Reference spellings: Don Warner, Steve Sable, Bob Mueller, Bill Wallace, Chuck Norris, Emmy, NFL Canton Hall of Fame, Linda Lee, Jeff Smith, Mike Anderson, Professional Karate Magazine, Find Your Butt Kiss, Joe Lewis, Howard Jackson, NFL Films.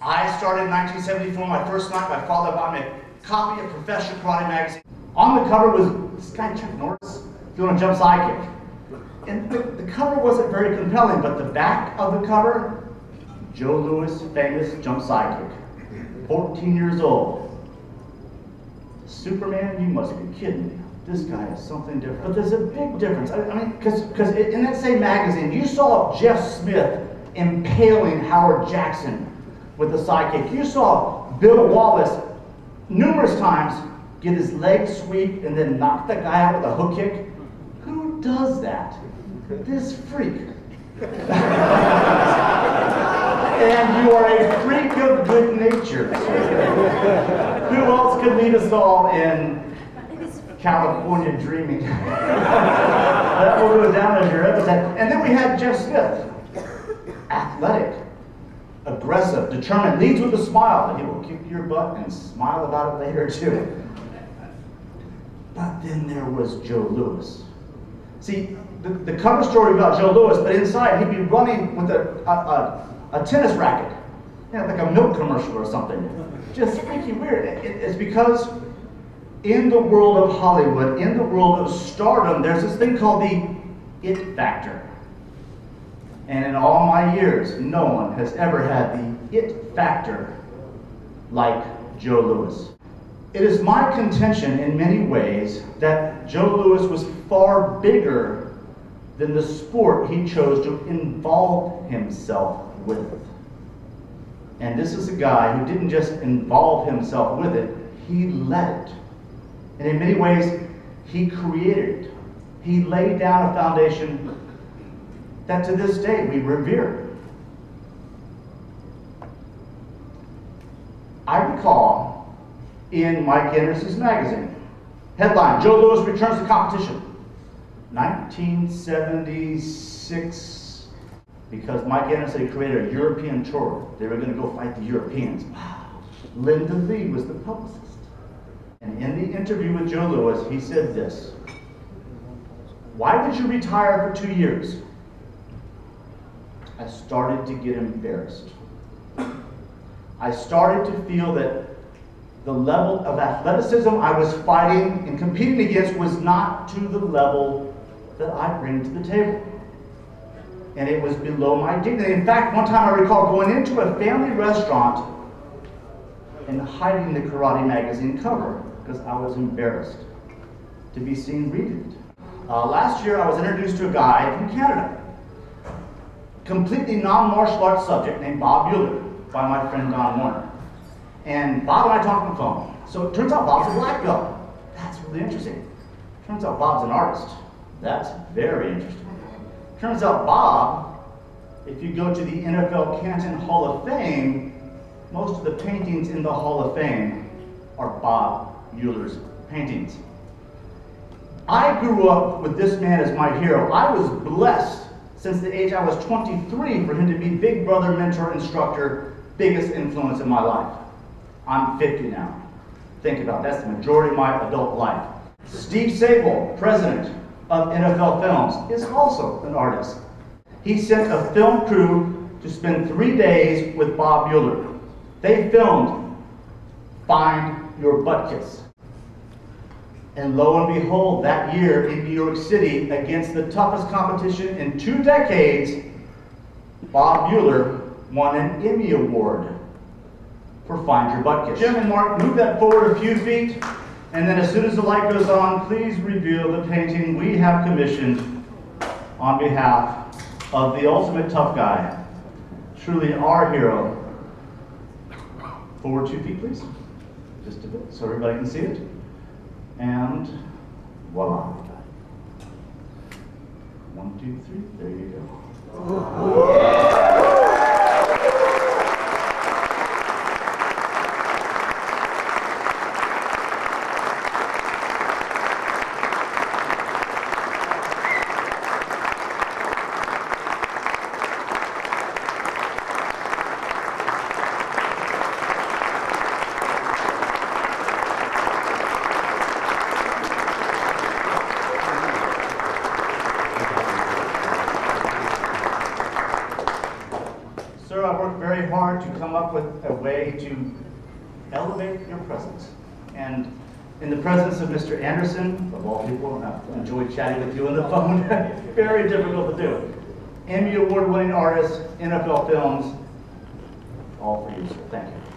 I started in 1974, my first night, my father bought me a copy of Professional Karate Magazine. On the cover was this guy, Chuck Norris, doing a jump sidekick. And the cover wasn't very compelling, but the back of the cover, Joe Lewis, famous jump sidekick, 14 years old. Superman, you must be kidding me. This guy is something different. But there's a big difference. I mean, because in that same magazine, you saw Jeff Smith impaling Howard Jackson with a sidekick. You saw Bill Wallace numerous times get his leg sweep and then knock the guy out with a hook kick. Who does that? This freak. And you are a freak of good nature. Who else could lead us all in California Dreaming? That will go down as your episode. And then we had Jeff Smith. Athletic, aggressive, determined, leads with a smile. He will kick your butt and smile about it later too. But then there was Joe Lewis. See, the cover story about Joe Lewis, but inside he'd be running with a tennis racket. You know, like a milk commercial or something. Just freaky weird. It's because in the world of Hollywood, in the world of stardom, there's this thing called the it factor. And in all my years, no one has ever had the it factor like Joe Lewis. It is my contention in many ways that Joe Lewis was far bigger than the sport he chose to involve himself with. And this is a guy who didn't just involve himself with it, he led it. And in many ways, he created it. He laid down a foundation that to this day we revere. I recall in Mike Anderson's magazine, headline, Joe Lewis returns to competition, 1976, because Mike Anderson created a European tour. They were going to go fight the Europeans. Wow. Linda Lee was the publicist. And in the interview with Joe Lewis, he said this, "Why did you retire for 2 years? I started to get embarrassed. I started to feel that the level of athleticism I was fighting and competing against was not to the level that I bring to the table. And it was below my dignity. In fact, one time I recall going into a family restaurant and hiding the Karate Magazine cover because I was embarrassed to be seen reading it. Last year, I was introduced to a guy from Canada, completely non-martial arts subject named Bob Mueller by my friend Don Warner. And Bob and I talked on the phone. So it turns out Bob's a black belt. That's really interesting. Turns out Bob's an artist. That's very interesting. Turns out Bob, if you go to the NFL Canton Hall of Fame, most of the paintings in the Hall of Fame are Bob Mueller's paintings. I grew up with this man as my hero. I was blessed since the age I was 23 for him to be big brother, mentor, instructor, biggest influence in my life. I'm 50 now. Think about it. That's the majority of my adult life. Steve Sable, president of NFL Films, is also an artist. He sent a film crew to spend 3 days with Bob Mueller. They filmed Find Your Butt Kiss. And lo and behold, that year in New York City, against the toughest competition in 2 decades, Bob Mueller won an Emmy Award for Find Your Butt Kiss. Jim and Mark, move that forward a few feet, and then as soon as the light goes on, please reveal the painting we have commissioned on behalf of the ultimate tough guy, truly our hero. Forward 2 feet, please. Just a bit, so everybody can see it. And voila. 1, 2, 3, there you go. up with a way to elevate your presence. And in the presence of Mr. Anderson, of all people, I enjoy chatting with you on the phone. Very difficult to do. Emmy Award-winning artist, NFL Films, all for you, so thank you.